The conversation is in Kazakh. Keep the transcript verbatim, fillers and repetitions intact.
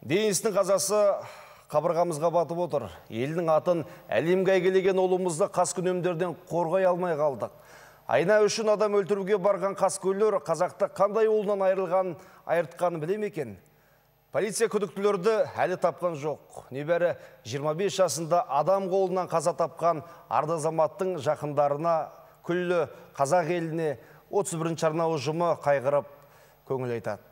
Денистің қазасы қабырғамызға батып отыр. Елдің атын әлемге әйгілеген олымызды қаскүнемдерден қорғай алмай қалдық. Айна үшін адам өлтіруге барған қаскөйлер қазақта қандай олынан айырылған, айыртқаны біле ме екен? Полиция күдіктілерді әлі тапқан жоқ. Небәрі жиырма бес жасында адам қолынан қаза тапқан арда заматтың жақындарына, күллі қазақ еліне отыз бірінші арна ұжымы қайғырып көңіл айтады.